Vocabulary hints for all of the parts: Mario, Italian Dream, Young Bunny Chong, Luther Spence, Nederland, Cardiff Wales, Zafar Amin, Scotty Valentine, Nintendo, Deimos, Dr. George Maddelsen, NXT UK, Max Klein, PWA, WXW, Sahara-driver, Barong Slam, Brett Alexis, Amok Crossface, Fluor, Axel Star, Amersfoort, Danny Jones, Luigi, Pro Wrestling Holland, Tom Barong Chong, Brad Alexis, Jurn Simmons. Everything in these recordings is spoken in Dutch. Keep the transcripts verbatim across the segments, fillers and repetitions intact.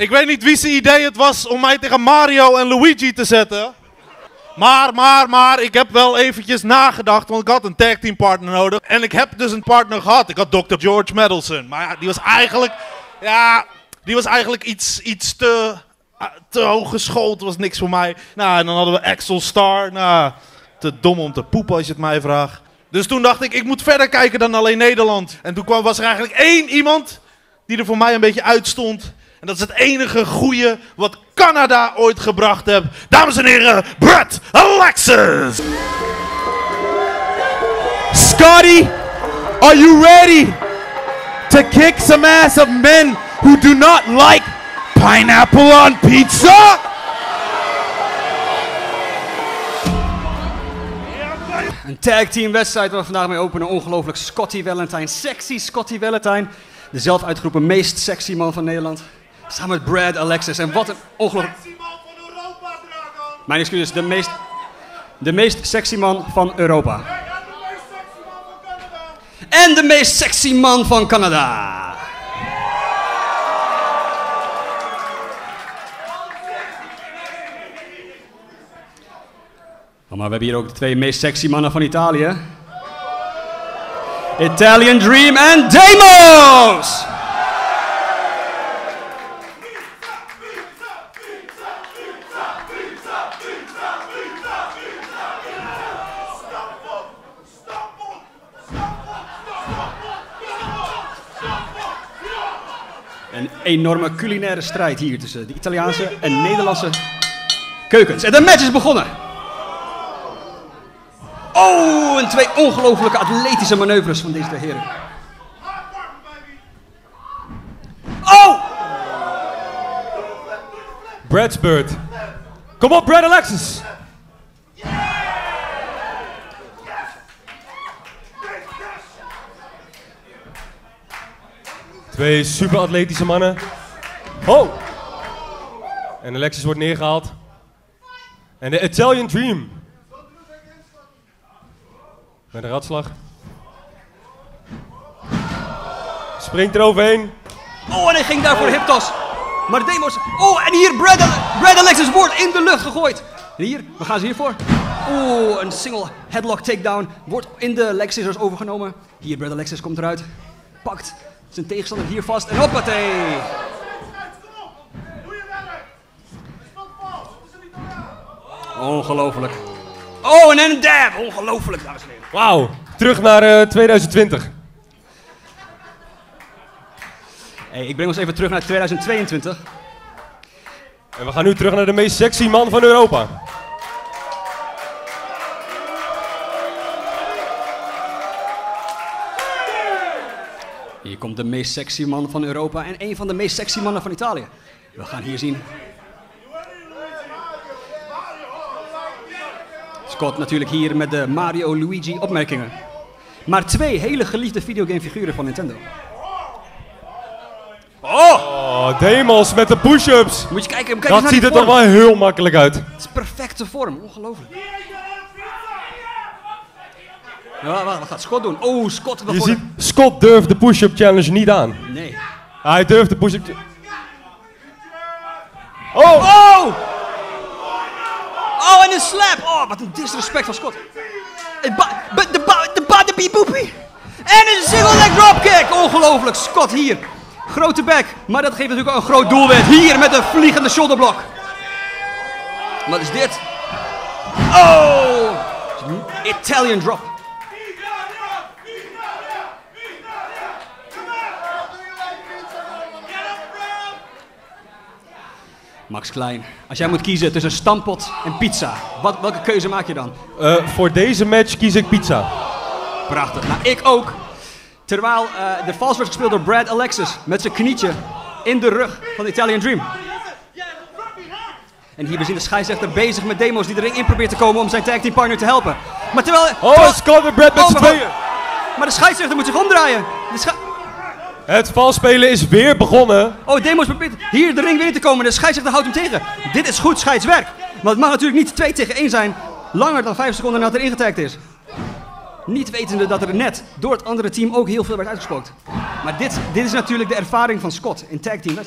Ik weet niet wie zijn idee het was om mij tegen Mario en Luigi te zetten. Maar, maar, maar, ik heb wel eventjes nagedacht, want ik had een tag team partner nodig. En ik heb dus een partner gehad. Ik had dokter George Maddelsen. Maar ja, die was eigenlijk, ja, die was eigenlijk iets, iets te, te hoog geschoold. Was niks voor mij. Nou, en dan hadden we Axel Star. Nou, te dom om te poepen als je het mij vraagt. Dus toen dacht ik, ik moet verder kijken dan alleen Nederland. En toen kwam, was er eigenlijk één iemand die er voor mij een beetje uitstond. En dat is het enige goede wat Canada ooit gebracht heeft. Dames en heren, Brett Alexis! Scotty, are you ready to kick some ass of men who do not like pineapple on pizza? Een tag team wedstrijd waar we vandaag mee openen. Ongelooflijk Scotty Valentine. Sexy Scotty Valentine. De zelf uitgeroepen meest sexy man van Nederland. Samen met Brad Alexis. En wat een ongelooflijk... Sexy man van Europa, Dragon! Mijn excuses, de meest... De meest sexy man van Europa. En de meest sexy man van Canada. En de meest sexy man van Canada. Oh, maar we hebben hier ook de twee meest sexy mannen van Italië. Italian Dream en Deimos! Een enorme culinaire strijd hier tussen de Italiaanse en Nederlandse keukens. En de match is begonnen. Oh, en twee ongelooflijke atletische manoeuvres van deze twee heren. Oh! Brad's bird. Kom op, Brad Alexis! Twee super atletische mannen. Oh! En Alexis wordt neergehaald. En de Italian Dream. Met een ratslag. Springt eroverheen. Oh, en hij ging daar voor de hiptas. Maar Deimos... Oh, en hier Brad, Brad Alexis wordt in de lucht gegooid. En hier, we gaan ze hiervoor. Oh, een single headlock takedown. Wordt in de leg scissors overgenomen. Hier, Brad Alexis komt eruit. Pakt zijn tegenstander hier vast. En hoppatee. Ongelooflijk. Oh, en een dab. Ongelooflijk, dames en heren. Wauw, terug naar uh, twintig twintig. Hey, ik breng ons even terug naar twintig tweeëntwintig. En we gaan nu terug naar de meest sexy man van Europa. Hier komt de meest sexy man van Europa en een van de meest sexy mannen van Italië. We gaan hier zien... Scott natuurlijk hier met de Mario Luigi opmerkingen. Maar twee hele geliefde videogamefiguren van Nintendo. Oh! Oh, Deimos met de push-ups. Moet je kijken, kijk dat eens ziet er toch wel heel makkelijk uit. Het is perfecte vorm, ongelooflijk. Ja, wat gaat Scott doen? Oh, Scott wil je ziet, Scott durft de push-up challenge niet aan. Nee. Hij durft de push-up challenge. Oh! Oh! Oh, en een slap! Oh, wat een disrespect van Scott. De badabiboopie! En een single leg dropkick! Ongelooflijk, Scott hier. Grote back, maar dat geeft natuurlijk ook een groot doelwit. Hier met een vliegende shoulderblock. Wat is dit? Oh! Italian drop. Max Klein, als jij moet kiezen tussen stampot en pizza, wat, welke keuze maak je dan? Uh, voor deze match kies ik pizza. Prachtig, nou ik ook. Terwijl uh, de vals werd gespeeld door Brad Alexis met zijn knietje in de rug van de Italian Dream. En hier we zien de scheidsrechter bezig met Deimos die de ring in probeert te komen om zijn tag team partner te helpen. Maar terwijl... Oh, terwijl... Scott en Brad met z'n tweeën! Maar de scheidsrechter moet zich omdraaien. De sche... Het valspelen is weer begonnen. Oh, Deimos probeert hier de ring weer in te komen. De scheidsrechter houdt hem tegen. Dit is goed scheidswerk. Maar het mag natuurlijk niet twee tegen één zijn. Langer dan vijf seconden nadat er ingetagd is. Niet wetende dat er net door het andere team ook heel veel werd uitgespookt. Maar dit, dit is natuurlijk de ervaring van Scott in tagteam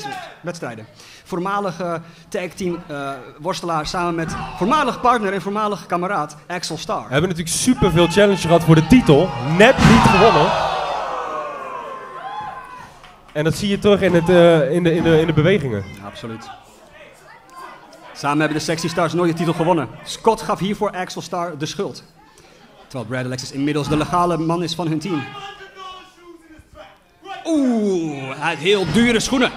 wedstrijden. Voormalige tagteam uh, worstelaar samen met voormalig partner en voormalig kameraad Axel Star. We hebben natuurlijk superveel challenge gehad voor de titel. Net niet gewonnen. En dat zie je terug in, het, uh, in, de, in, de, in de bewegingen. Ja, absoluut. Samen hebben de Sexy Stars nooit de titel gewonnen. Scott gaf hiervoor Axel Star de schuld. Terwijl Brad Alexis inmiddels de legale man is van hun team. Oeh, hij heeft heel dure schoenen.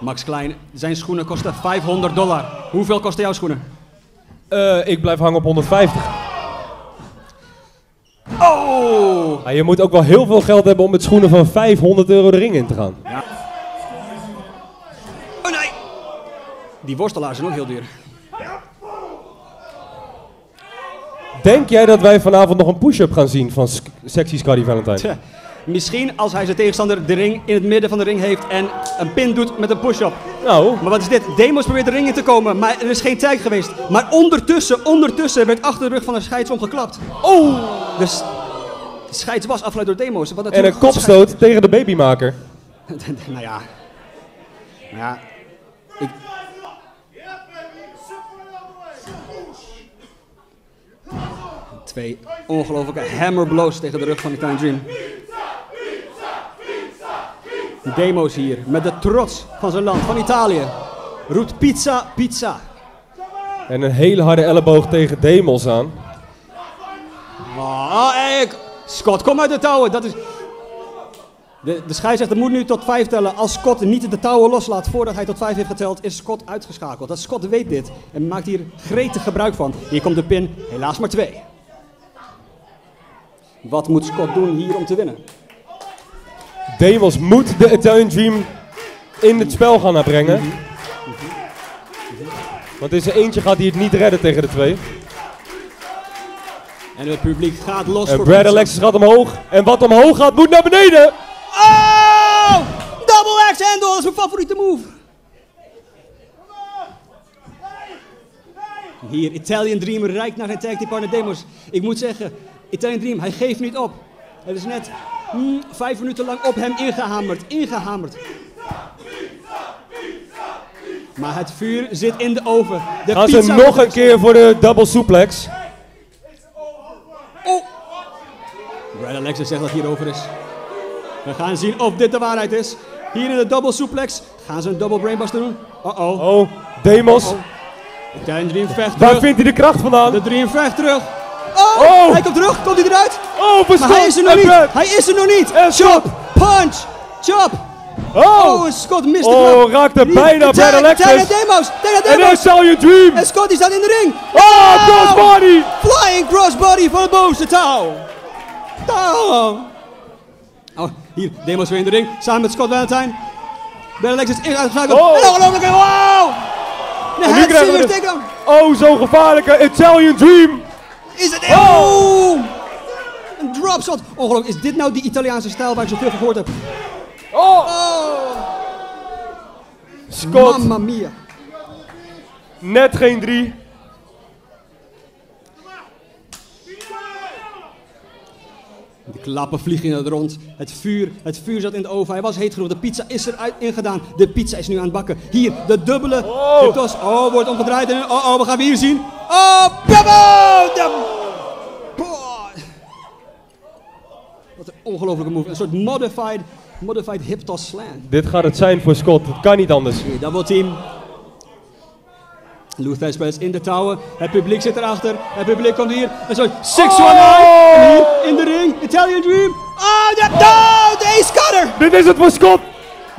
Max Klein, zijn schoenen kosten vijfhonderd dollar. Hoeveel kosten jouw schoenen? Uh, ik blijf hangen op honderdvijftig. Oh! Maar je moet ook wel heel veel geld hebben om met schoenen van vijfhonderd euro de ring in te gaan. Ja. Oh nee! Die worstelaars zijn ook heel duur. Denk jij dat wij vanavond nog een push-up gaan zien van sc Sexy Scotty Valentine? Tja, misschien als hij zijn tegenstander de ring in het midden van de ring heeft en een pin doet met een push-up. Nou. Maar wat is dit? Deimos probeert de ring in te komen, maar er is geen tijd geweest. Maar ondertussen, ondertussen werd achter de rug van de scheids omgeklapt. Oh! Dus de scheids was afgeleid door Deimos. Wat en een kopstoot tegen de babymaker. nou ja. Nou ja. Ik... Twee ongelooflijke hammerblows tegen de rug van Italian Dream. Deimos hier, met de trots van zijn land, van Italië. Roept pizza, pizza. En een hele harde elleboog tegen Deimos aan. Oh, hey, Scott, kom uit de touwen. Dat is... De, de scheidsrechter moet nu tot vijf tellen. Als Scott niet de touwen loslaat voordat hij tot vijf heeft geteld, is Scott uitgeschakeld. Dat Scott weet dit en maakt hier gretig gebruik van. Hier komt de pin, helaas maar twee. Wat moet Scott doen hier om te winnen? Deimos moet de Italian Dream in het spel gaan brengen. Mm-hmm. Mm-hmm. Mm-hmm. Want in zijn eentje gaat hij het niet redden tegen de twee. En het publiek gaat los en voor Brad Alexis gaat omhoog. En wat omhoog gaat moet naar beneden. Oh! Double axe handle, dat is mijn favoriete move. Hier, Italian Dream rijdt naar zijn tag team partner Deimos. Ik moet zeggen, Italian Dream, hij geeft niet op. Het is net mm, vijf minuten lang op hem ingehamerd, ingehamerd. Maar het vuur zit in de oven. De Gaan pizza ze nog een keer voor de double suplex. Oh! Brad Alexis zegt dat het hierover is. We gaan zien of dit de waarheid is. Hier in de double suplex. Gaan ze een double brainbuster doen? Uh-oh. Oh, Deimos. Uh-oh. Italian Dream vecht terug. Waar vindt hij de kracht vandaan? De Dream vecht terug. Oh, oh! Hij komt terug, komt hij eruit? Oh, verstop! Hij is er nog niet! Brad. Hij is er nog niet! En chop! Punch! Chop! Oh! Oh, Scott mist de knop. Oh, raakte bijna bij Alexis! Tegen Deimos! Tegen Deimos! En Italian Dream! En Scott is dan in de ring! Oh, oh! Crossbody! Flying crossbody van de bovenste touw! Touw! Oh, hier, Deimos weer in de ring, samen met Scott Valentine. Brad Alexis is uitgeschakeld. Oh! En ongelooflijk! Wow! En nu krijgen we de... Oh, zo'n gevaarlijke Italian Dream! Is het echt? Oh! Een dropshot. Ongelooflijk, is dit nou die Italiaanse stijl waar ik zoveel van gehoord heb? Oh! Oh. Scott. Mamma mia. Net geen drie. De klappen vliegen in het rond. Het vuur, het vuur zat in de oven. Hij was heet genoeg. De pizza is eruit ingedaan. De pizza is nu aan het bakken. Hier, de dubbele. Oh, de tos. Oh, wordt omgedraaid. En oh, oh, we gaan weer zien. Oh, bubble! De... Oh. Wat een ongelofelijke move. Een soort modified, modified hip toss slam. Dit gaat het zijn voor Scott. Het kan niet anders. Hier, double team. Luther Spence in de touwen. Het publiek zit erachter. Het publiek komt hier. Een soort zes negentien. Oh! Hier in de ring. Italian Dream. Ah, de, oh, de ace cutter. Dit is het voor Scott.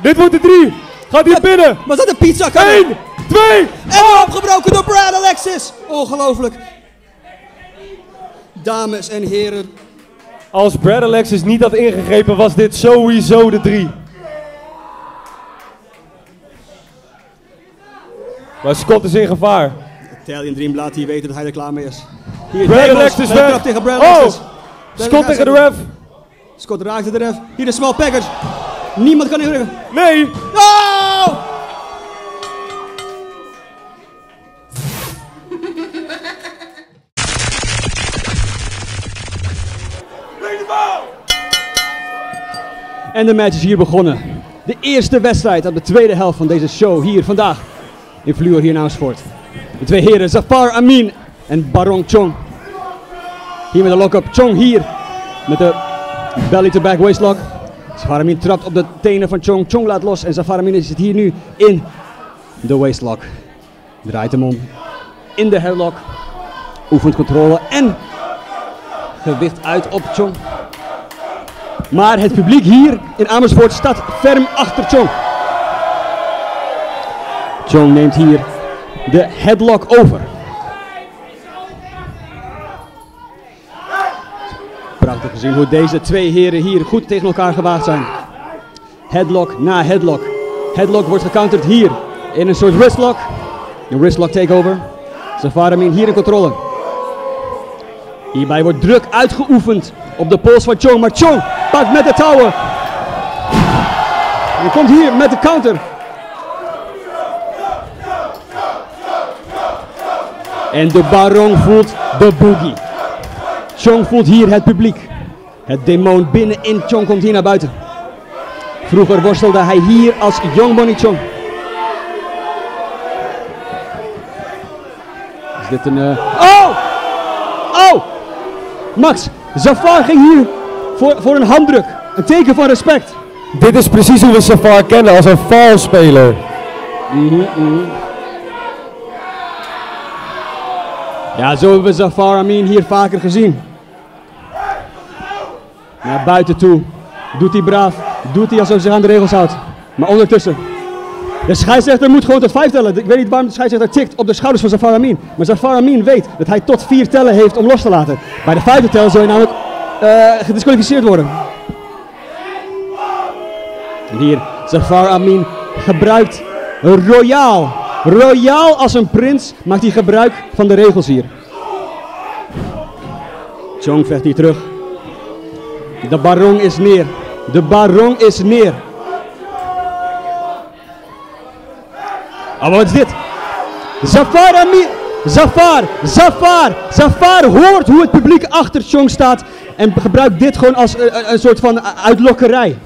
Dit wordt de drie. Gaat hier binnen. Maar dat de pizza cutter. Eén, twee. En oh! Opgebroken door Brad Alexis. Ongelooflijk. Dames en heren. Als Brad Alexis niet had ingegrepen was dit sowieso de drie. Maar Scott is in gevaar. Italian Dream laat hier weten dat hij er klaar mee is. Hier, Brad Alexis weg. Tegen Brad Alexis. Oh, Scott tegen de ref. Scott raakte de ref. Hier de small package. Niemand kan ingrijpen. Nee. Oh! En de match is hier begonnen. De eerste wedstrijd aan de tweede helft van deze show hier vandaag in Fluor hier in Amersfoort. De twee heren Zafar Amin en Barong Chong. Hier met de lock-up. Chong hier met de belly-to-back waistlock. Zafar Amin trapt op de tenen van Chong. Chong laat los en Zafar Amin zit hier nu in de waistlock. Draait hem om in de headlock. Oefent controle en gewicht uit op Chong. Maar het publiek hier in Amersfoort staat ferm achter Chong. Chong neemt hier de headlock over. Prachtig gezien hoe deze twee heren hier goed tegen elkaar gewaagd zijn. Headlock na headlock. Headlock wordt gecounterd hier in een soort wristlock. Een wristlock takeover. Zafar Amin hier in controle. Hierbij wordt druk uitgeoefend op de pols van Chong. Maar Chong pakt met de touwen. Hij komt hier met de counter. En de Barong voelt de boogie. Chong voelt hier het publiek. Het demon binnenin Chong komt hier naar buiten. Vroeger worstelde hij hier als Young Bunny Chong. Is dit een... Uh... Oh! Oh! Max, Zafar ging hier voor, voor een handdruk. Een teken van respect. Dit is precies hoe we Zafar kennen, als een foulspeler. Mm-hmm, mm-hmm. Ja, zo hebben we Zafar Amin hier vaker gezien. Naar buiten toe. Doet hij braaf. Doet hij alsof hij zich aan de regels houdt. Maar ondertussen. De scheidsrechter moet gewoon tot vijf tellen. Ik weet niet waarom de scheidsrechter tikt op de schouders van Zafar Amin. Maar Zafar Amin weet dat hij tot vier tellen heeft om los te laten. Bij de vijfde tel zou je namelijk uh, gedisqualificeerd worden. En hier, Zafar Amin gebruikt royaal. Royaal als een prins maakt hij gebruik van de regels hier. Chong vecht hier terug. De Barong is neer. De Barong is neer. Oh, wat is dit? Zafar Amin. Zafar. Zafar. Zafar hoort hoe het publiek achter Chong staat. En gebruikt dit gewoon als een, een soort van uitlokkerij.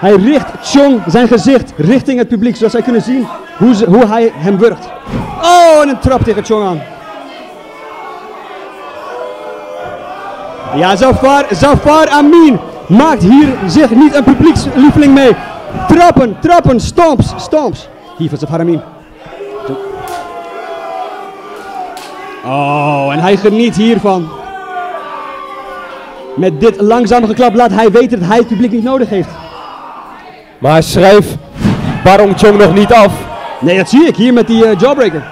Hij richt Chong zijn gezicht richting het publiek. Zodat zij kunnen zien hoe, ze, hoe hij hem wurgt. Oh, en een trap tegen Chong aan. Ja, Zafar, Zafar Amin maakt hier zich niet een publiekslieveling mee. Trappen, trappen, stomps, stomps. Hier van Zafar Amin. Oh, en hij geniet hiervan. Met dit langzame geklap laat hij weten dat hij het publiek niet nodig heeft. Maar schrijf Barong Chong nog niet af. Nee, dat zie ik hier met die uh, jawbreaker.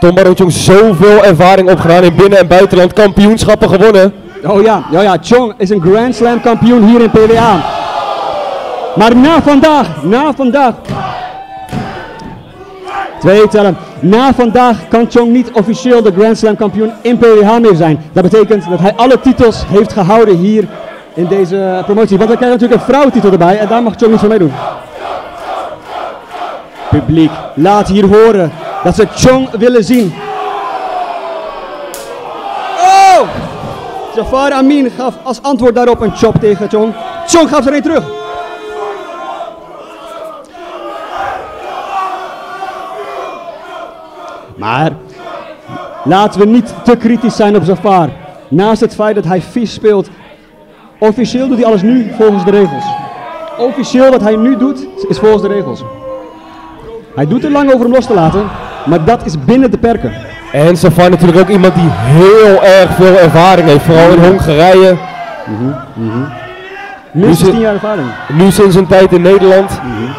Tom Barong Chong, zoveel ervaring opgedaan in binnen- en buitenland, kampioenschappen gewonnen. Oh ja, ja, ja, Chong is een Grand Slam kampioen hier in P W A. Maar na vandaag, na vandaag. Twee tellen. Na vandaag kan Chong niet officieel de Grand Slam kampioen in P W A meer zijn. Dat betekent dat hij alle titels heeft gehouden hier in deze promotie. Want we krijgen natuurlijk een vrouwentitel erbij en daar mag Chong niet van meedoen. Publiek, laat hier horen dat ze Chong willen zien. Oh! Zafar Amin gaf als antwoord daarop een chop tegen Chong. Chong gaf er een terug. Maar laten we niet te kritisch zijn op Zafar. Naast het feit dat hij vies speelt, officieel doet hij alles nu volgens de regels. Officieel wat hij nu doet, is volgens de regels. Hij doet er lang over hem los te laten, maar dat is binnen de perken. En Zafar natuurlijk ook iemand die heel erg veel ervaring heeft, vooral in Hongarije. Mm-hmm, mm-hmm. Minstens tien jaar ervaring. Nu sinds een tijd in Nederland. Mm-hmm.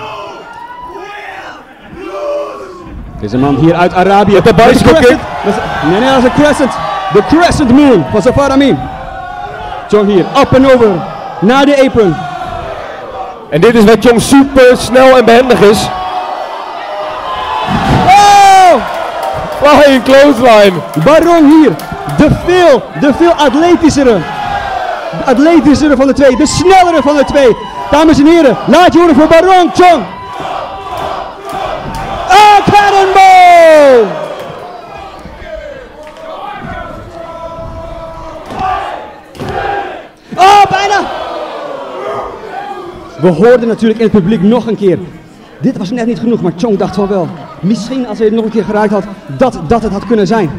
Deze man hier uit Arabië. Met de bicycle kick. Nee, nee, dat is een crescent. De crescent moon van Zafar Amin. Chong hier, up en over, naar de apron. En dit is wat Chong super snel en behendig is. Oh! Wat een clothesline. Barong hier, de veel, de veel atletischere. De atletischere van de twee, de snellere van de twee. Dames en heren, laat je horen voor Barong Chong. Oh, cannonball! We hoorden natuurlijk in het publiek nog een keer. Dit was net niet genoeg, maar Chong dacht van wel. Misschien als hij het nog een keer geraakt had, dat, dat het had kunnen zijn.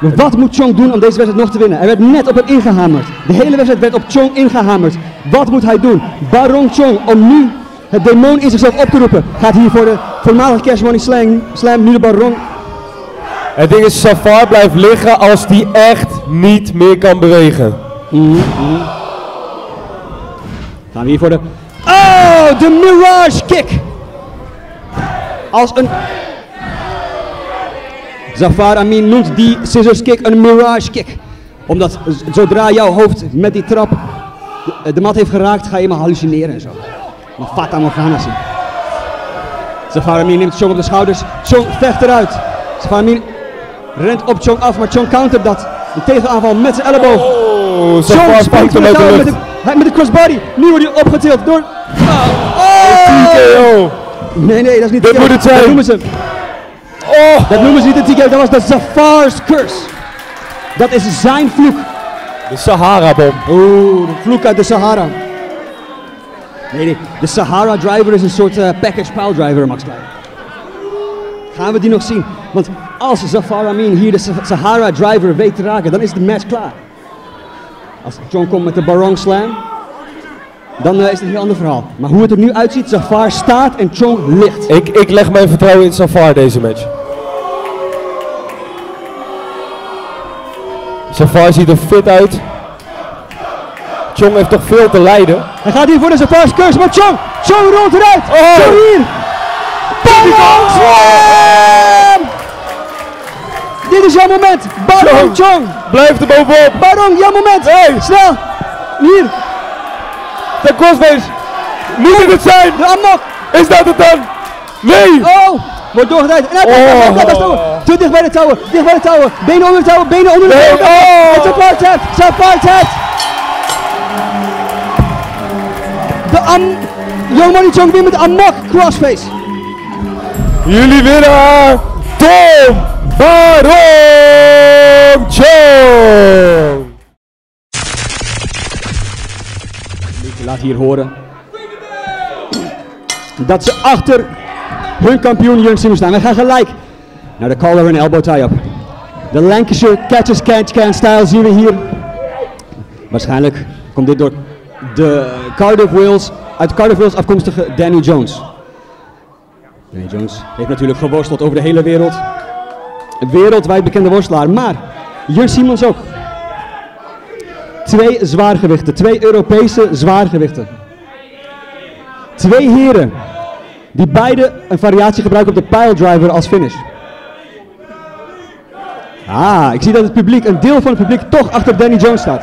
Maar wat moet Chong doen om deze wedstrijd nog te winnen? Hij werd net op hem ingehamerd. De hele wedstrijd werd op Chong ingehamerd. Wat moet hij doen? Barong Chong, om nu het demon in zichzelf op te roepen, gaat hier voor de voormalige Cash Money slam, slam nu de Barong. Het ding is, Zafar blijft liggen als die echt niet meer kan bewegen. Mm-hmm. Gaan we hier voor de... Oh, de Mirage Kick! Als een... Zafar Amin noemt die scissors kick een Mirage Kick. Omdat zodra jouw hoofd met die trap de, de mat heeft geraakt, ga je maar hallucineren en zo. Maar Fata Morgana zien. Zafar Amin neemt Chong op de schouders. Chong vecht eruit. Zafar Amin rent op Chong af, maar Chong countert dat. Een tegenaanval met zijn elleboog. Oh, Chong spijkt hem uit met de, met de crossbody. Nu wordt hij opgetild door... Oh! Nee, nee, dat is niet de T K O. Dat moet het zijn. Dat noemen ze. Oh. Dat noemen ze niet de T K O, dat was de Zafar's Curse. Dat is zijn vloek. De Sahara-bom. Oeh, de vloek uit de Sahara. Nee, nee, de Sahara-driver is een soort uh, package pile-driver, Max Klein. Gaan we die nog zien? Want als Zafar Amin hier de Sahara-driver weet te raken, dan is de match klaar. Als Chong komt met de Barong Slam, dan uh, is het een heel ander verhaal. Maar hoe het er nu uitziet, Zafar staat en Chong ligt. Ik, ik leg mijn vertrouwen in Zafar deze match. Zafar ziet er fit uit. Chong heeft toch veel te lijden. Hij gaat hier voor de Zafar's Curse, maar Chong! Chong rolt eruit! Oh. Chong hier! Barong Slam! Oh. Dit is jouw moment! Barong Chong. Chong! Blijf er bovenop! Barong, jouw moment! Hey. Snel! Hier! De crossface! Moet het zijn! De unlock! Is dat het dan? Nee! Oh! Wordt doorgedraaid! En hij gaat door! Te dicht bij de touwen! Dicht bij de touwen! Benen onder de touwen! Benen onder de touwen! Oh. Het is een partij! Het is een partij! De Am... Young Bunny Chong wint met de Amok Crossface. Jullie winnaar... Tom Barong Chong! Laat hier horen... dat ze achter hun kampioen Jurn Simmons staan. We gaan gelijk naar de collar en elbow tie-up. De Lancashire Catches Catch Can Style zien we hier. Waarschijnlijk komt dit door... de Cardiff Wales, uit Cardiff Wales afkomstige Danny Jones. Danny Jones heeft natuurlijk geworsteld over de hele wereld. Een wereldwijd bekende worstelaar, maar Jurn Simmons ook. Twee zwaargewichten, twee Europese zwaargewichten. Twee heren die beide een variatie gebruiken op de piledriver als finish. Ah, ik zie dat het publiek, een deel van het publiek toch achter Danny Jones staat.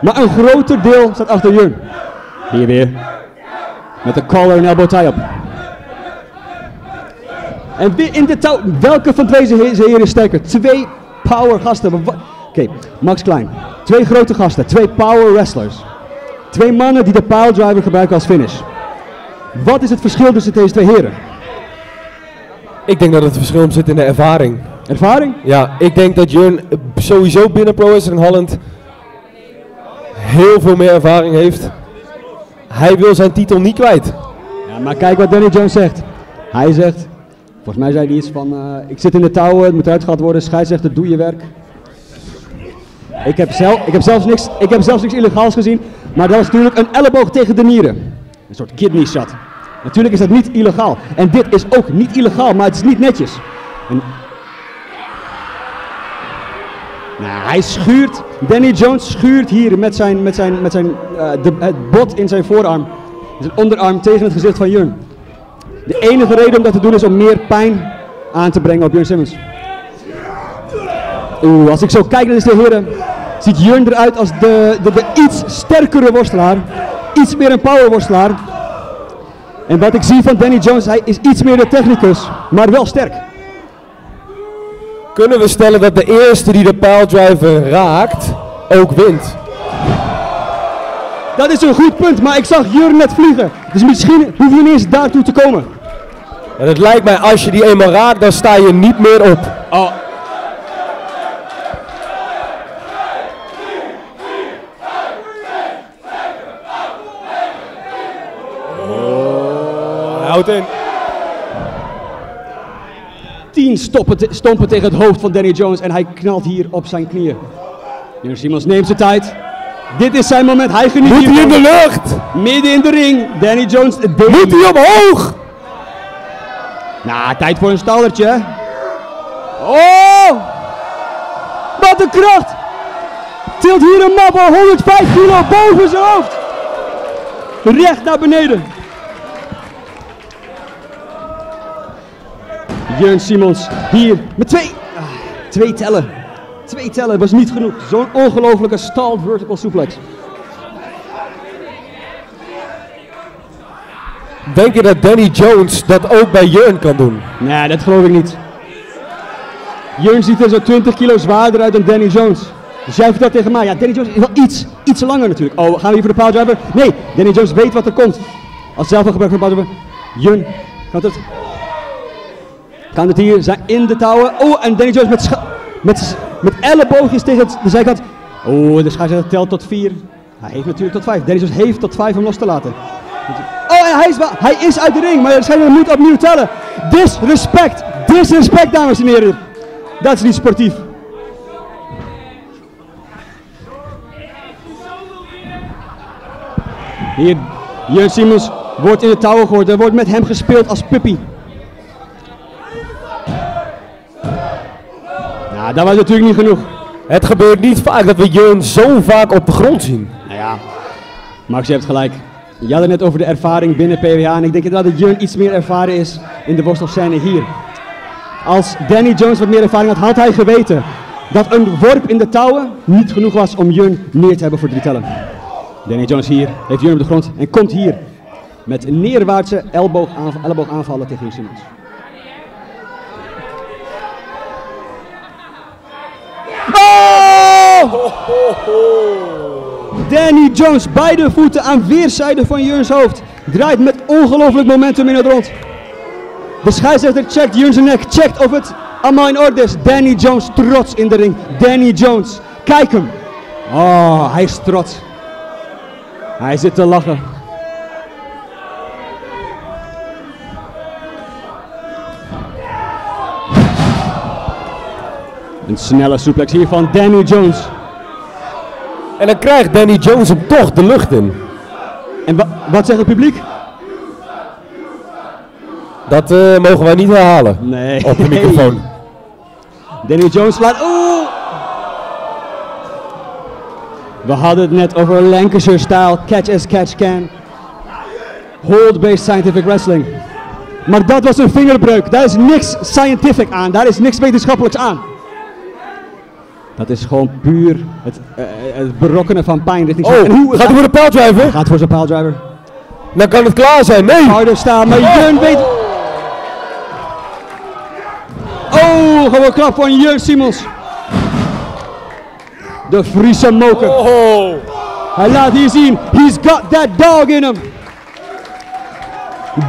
Maar een groter deel staat achter Jurn. Hier weer. Met de collar en elbow tie-up. En weer in de touw. Welke van deze heren is sterker? Twee power gasten. Oké, okay. Max Klein. Twee grote gasten. Twee power wrestlers. Twee mannen die de piledriver gebruiken als finish. Wat is het verschil tussen deze twee heren? Ik denk dat het verschil zit in de ervaring. Ervaring? Ja, ik denk dat Jurn sowieso binnen Pro Wrestling Holland... heel veel meer ervaring heeft. Hij wil zijn titel niet kwijt. Ja, maar kijk wat Danny Jones zegt. Hij zegt, volgens mij zei hij iets van, uh, ik zit in de touwen, het moet uitgehaald worden. Scheidsrechter, doe je werk. Ik heb, zelf, ik, heb zelfs niks, ik heb zelfs niks illegaals gezien, maar dat was natuurlijk een elleboog tegen de nieren. Een soort kidney shot. Natuurlijk is dat niet illegaal. En dit is ook niet illegaal, maar het is niet netjes. En... Nou, hij schuurt, Danny Jones schuurt hier met zijn, met zijn, met zijn uh, de, het bot in zijn voorarm, zijn onderarm tegen het gezicht van Jurn. De enige reden om dat te doen is om meer pijn aan te brengen op Jurn Simmons. Oeh, als ik zo kijk naar de heren, ziet Jurn eruit als de, de, de iets sterkere worstelaar, iets meer een power worstelaar. En wat ik zie van Danny Jones, hij is iets meer de technicus, maar wel sterk. Kunnen we stellen dat de eerste die de piledriver raakt, ook wint? Dat is een goed punt, maar ik zag Jurn net vliegen. Dus misschien hoef je niet eens daartoe te komen. En het lijkt mij, als je die eenmaal raakt, dan sta je niet meer op. Oh. houdt in. tien stoppen, te, stompen tegen het hoofd van Danny Jones en hij knalt hier op zijn knieën. Jurn Simmons neemt zijn tijd. Dit is zijn moment. Hij geniet. Moet hij in de lucht? Midden in de ring. Danny Jones. Moet hij omhoog? Nou, nah, tijd voor een stallertje. Oh! Wat een kracht! Tilt hier een map honderdvijf kilo boven zijn hoofd. Recht naar beneden. Jurn Simmons hier met twee, ah, twee tellen. Twee tellen was niet genoeg. Zo'n ongelofelijke stalled vertical suplex. Denk je dat Danny Jones dat ook bij Jurn kan doen? Nee, dat geloof ik niet. Jurn ziet er zo twintig kilo zwaarder uit dan Danny Jones. Dus jij vertelt tegen mij, ja, Danny Jones is wel iets, iets langer natuurlijk. Oh, gaan we hier voor de power-driver? Nee, Danny Jones weet wat er komt. Als zelf al gebruik van de power-driver. Jurn, kan het? Kan het hier zijn in de touwen? Oh, en Danny Jones met, met, met elleboogjes tegen de zijkant. Oh, de scheidsrechter telt tot vier. Hij heeft natuurlijk tot vijf. Danny Jones heeft tot vijf om los te laten. Oh, en hij is, hij is uit de ring, maar de scheidsrechter moet opnieuw tellen. Disrespect, disrespect, dames en heren. Dat is niet sportief. Hier, Jurn Simmons wordt in de touwen gehoord. Er wordt met hem gespeeld als puppy. Nou, dat was natuurlijk niet genoeg. Het gebeurt niet vaak dat we Jurn zo vaak op de grond zien. Nou ja, Max, je hebt gelijk. Je had het net over de ervaring binnen P W A. En ik denk inderdaad dat Jurn iets meer ervaren is in de worstelscène hier. Als Danny Jones wat meer ervaring had, had hij geweten dat een worp in de touwen niet genoeg was om Jurn neer te hebben voor drie tellen. Danny Jones hier, heeft Jurn op de grond en komt hier met neerwaartse elleboogaanvallen elleboog tegen Simmons. Oh! Danny Jones, beide voeten aan weerszijden van Jurns hoofd, draait met ongelooflijk momentum in het rond. De scheidsrechter checkt Jurn zijn nek, checkt of het allemaal in orde is. Danny Jones trots in de ring. Danny Jones, kijk hem. Oh, hij is trots. Hij zit te lachen. Een snelle suplex hier van Danny Jones. En dan krijgt Danny Jones hem toch de lucht in. En wa wat zegt het publiek? Dat uh, mogen wij niet herhalen. Nee. Op de microfoon. Danny Jones slaat. Oeh! We hadden het net over Lancashire style, catch as catch can. Hold-based scientific wrestling. Maar dat was een vingerbreuk. Daar is niks scientific aan. Daar is niks wetenschappelijks aan. Dat is gewoon puur het, uh, het berokkenen van pijn richting. Oh, en hoe, gaat hij voor de paaldriver? Gaat voor zijn paaldriver. Dan kan het klaar zijn. Nee. Harder staan, maar oh. Jurn weet. Oh, gewoon klap van Jurn Simmons. De Friese moker. Oh. Hij laat hier zien, he's got that dog in hem.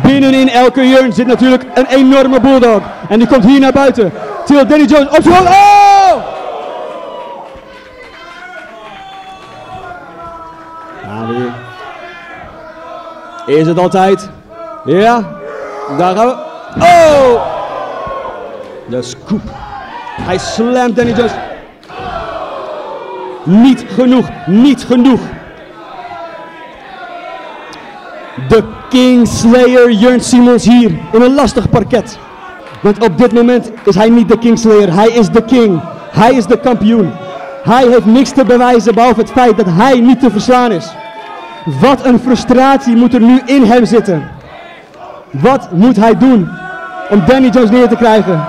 Binnenin elke Jurn zit natuurlijk een enorme bulldog. En die komt hier naar buiten. Til Danny Jones op zijn hoofd. Oh! Daar weer. Is het altijd? Ja. Daar gaan we. Oh! De scoop. Hij slamt Danny Jones. Niet genoeg, niet genoeg. De Kingslayer Jurn Simmons hier in een lastig parket. Want op dit moment is hij niet de Kingslayer, hij is de king. Hij is de kampioen. Hij heeft niks te bewijzen behalve het feit dat hij niet te verslaan is. Wat een frustratie moet er nu in hem zitten. Wat moet hij doen om Danny Jones neer te krijgen?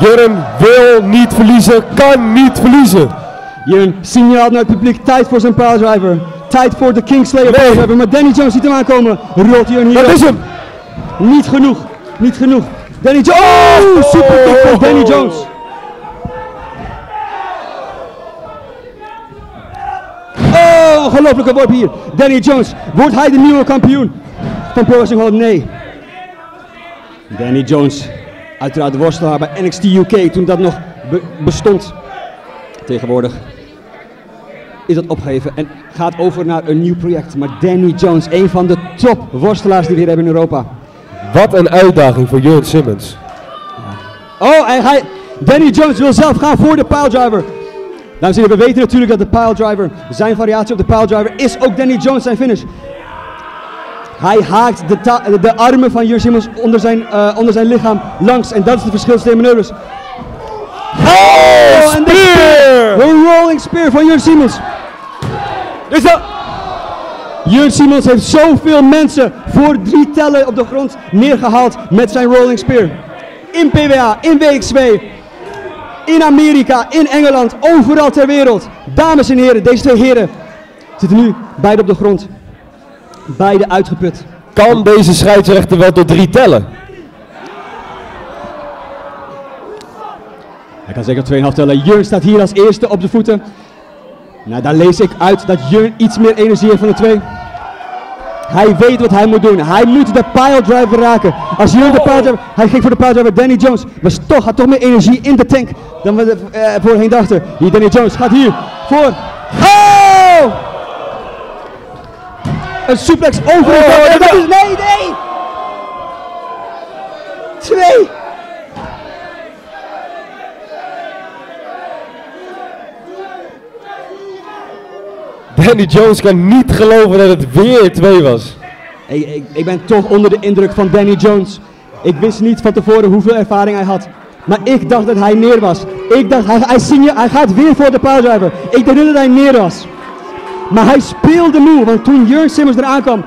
Jurn wil niet verliezen, kan niet verliezen. Jurn signaalt naar het publiek, tijd voor zijn paaldriver. Tijd voor de Kingslayer paaldriver, maar Danny Jones ziet hem aankomen. Rolt Jurn hier. Dat is hem! Niet genoeg, niet genoeg. Danny Jones, oh, superkick van Danny Jones. Oh, ongelooflijke worp hier. Danny Jones, wordt hij de nieuwe kampioen van Pro Wrestling Holland? Nee. Danny Jones, uiteraard worstelaar bij N X T U K toen dat nog be bestond. Tegenwoordig is dat opgegeven en gaat over naar een nieuw project. Maar Danny Jones, een van de top worstelaars die we hier hebben in Europa. Wat een uitdaging voor Jurn Simmons. Oh, en hij, Danny Jones wil zelf gaan voor de piledriver. Dames en heren, we weten natuurlijk dat de piledriver, zijn variatie op de piledriver, is ook Danny Jones zijn finish. Hij haakt de, de, de armen van Jurn Simmons onder zijn, uh, onder zijn lichaam langs. En dat is het verschil tussen de manoeuvres. Oh, en de spear! De rolling spear van Jurn Simmons. Is dat... Jurn Simmons heeft zoveel mensen voor drie tellen op de grond neergehaald met zijn rolling spear. In P W A, in W X W, in Amerika, in Engeland, overal ter wereld. Dames en heren, deze twee heren zitten nu beide op de grond. Beide uitgeput. Kan deze scheidsrechter wel tot drie tellen? Hij kan zeker op twee komma vijf tellen. Jurn staat hier als eerste op de voeten. Nou, daar lees ik uit dat Jurn iets meer energie heeft van de twee. Hij weet wat hij moet doen. Hij moet de piledriver raken. Als Jurn de piledriver... Hij ging voor de piledriver Danny Jones. Maar toch had toch meer energie in de tank dan we er eh, voorheen dachten. Hier, Danny Jones gaat hier voor... Oh! Een suplex over de oh, dat is... Nee, nee! Twee! Danny Jones kan niet geloven dat het weer twee was. Ik, ik, ik ben toch onder de indruk van Danny Jones. Ik wist niet van tevoren hoeveel ervaring hij had. Maar ik dacht dat hij neer was. Ik dacht, hij, hij, senior, hij gaat weer voor de piledriver. Ik dacht niet dat hij neer was. Maar hij speelde moe, want toen Jurn Simmons eraan kwam,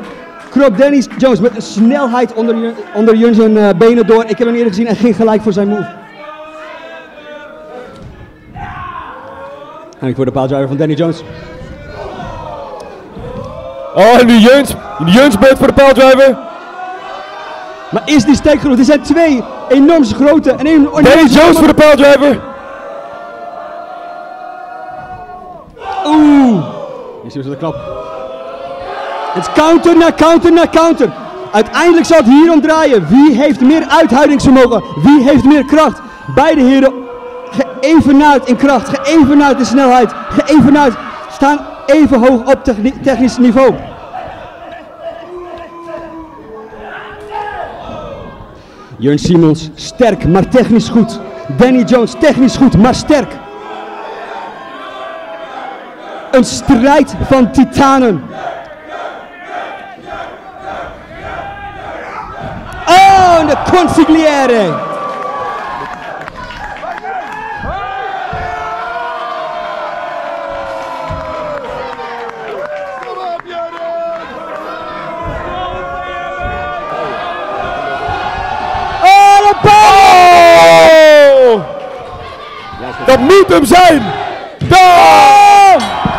kroop Danny Jones met een snelheid onder, onder Jurn zijn uh, benen door. Ik heb hem eerder gezien en ging gelijk voor zijn move. En ik voor de piledriver van Danny Jones. Oh, en nu Jurns, Jurns beurt voor de piledriver. Maar is die steek genoeg? Er zijn twee enorm grote en enorm... Danny Jones enorm... voor de piledriver. Oeh. Hier zien we de klap. Het is counter na counter na counter. Uiteindelijk zal het hier om draaien. Wie heeft meer uithoudingsvermogen? Wie heeft meer kracht? Beide heren geëvenaard in kracht, geëvenaard in snelheid, geëvenaard staan... even hoog op technisch niveau. Jurn Simmons sterk, maar technisch goed. Danny Jones technisch goed, maar sterk. Een strijd van titanen. Oh, de consigliere. Dat moet hem zijn! Daar!